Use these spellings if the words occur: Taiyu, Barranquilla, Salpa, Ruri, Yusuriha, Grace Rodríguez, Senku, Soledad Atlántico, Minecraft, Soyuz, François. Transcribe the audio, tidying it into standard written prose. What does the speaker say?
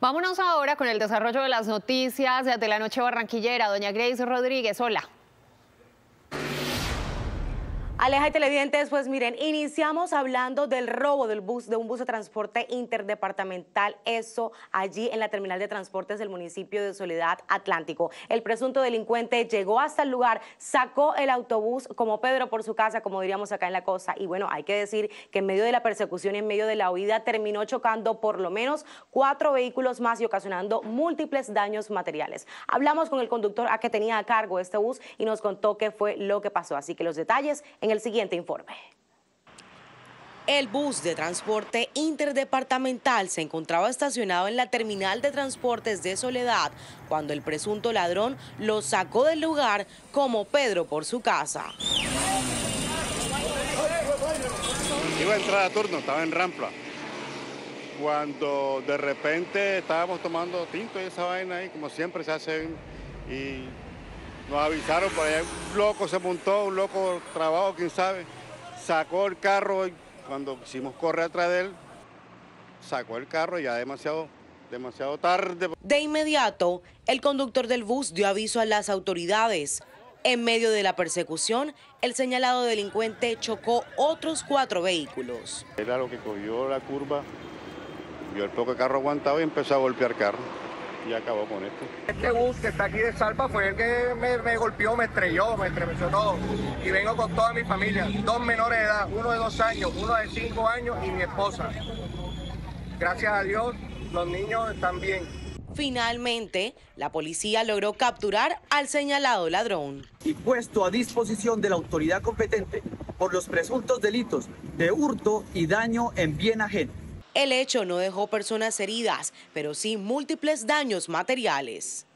Vámonos ahora con el desarrollo de las noticias de la noche barranquillera. Doña Grace Rodríguez, hola. Aleja y televidentes, pues miren, iniciamos hablando del robo de un bus de transporte interdepartamental, eso allí en la terminal de transportes del municipio de Soledad Atlántico. El presunto delincuente llegó hasta el lugar, sacó el autobús como Pedro por su casa, como diríamos acá en la costa, y bueno, hay que decir que en medio de la persecución y en medio de la huida terminó chocando por lo menos 4 vehículos más y ocasionando múltiples daños materiales. Hablamos con el conductor que tenía a cargo este bus y nos contó qué fue lo que pasó, así que los detalles en el siguiente informe. El bus de transporte interdepartamental se encontraba estacionado en la terminal de transportes de Soledad cuando el presunto ladrón lo sacó del lugar como Pedro por su casa. Iba a entrar a turno, estaba en rampa. Cuando de repente estábamos tomando tinto y esa vaina ahí, como siempre se hace, y nos avisaron por allá, un loco se montó, un loco trabajo, quién sabe, sacó el carro, y cuando quisimos correr atrás de él, sacó el carro ya demasiado tarde. De inmediato, el conductor del bus dio aviso a las autoridades. En medio de la persecución, el señalado delincuente chocó otros 4 vehículos. Era lo que cogió la curva, vio el poco carro aguantado y empezó a golpear carro. Y acabó con esto. Este bus que está aquí de Salpa fue el que me golpeó, me estrelló, me estremezó todo. Y vengo con toda mi familia, 2 menores de edad, uno de 2 años, uno de 5 años y mi esposa. Gracias a Dios, los niños están bien. Finalmente, la policía logró capturar al señalado ladrón. Y puesto a disposición de la autoridad competente por los presuntos delitos de hurto y daño en bien ajeno. El hecho no dejó personas heridas, pero sí múltiples daños materiales.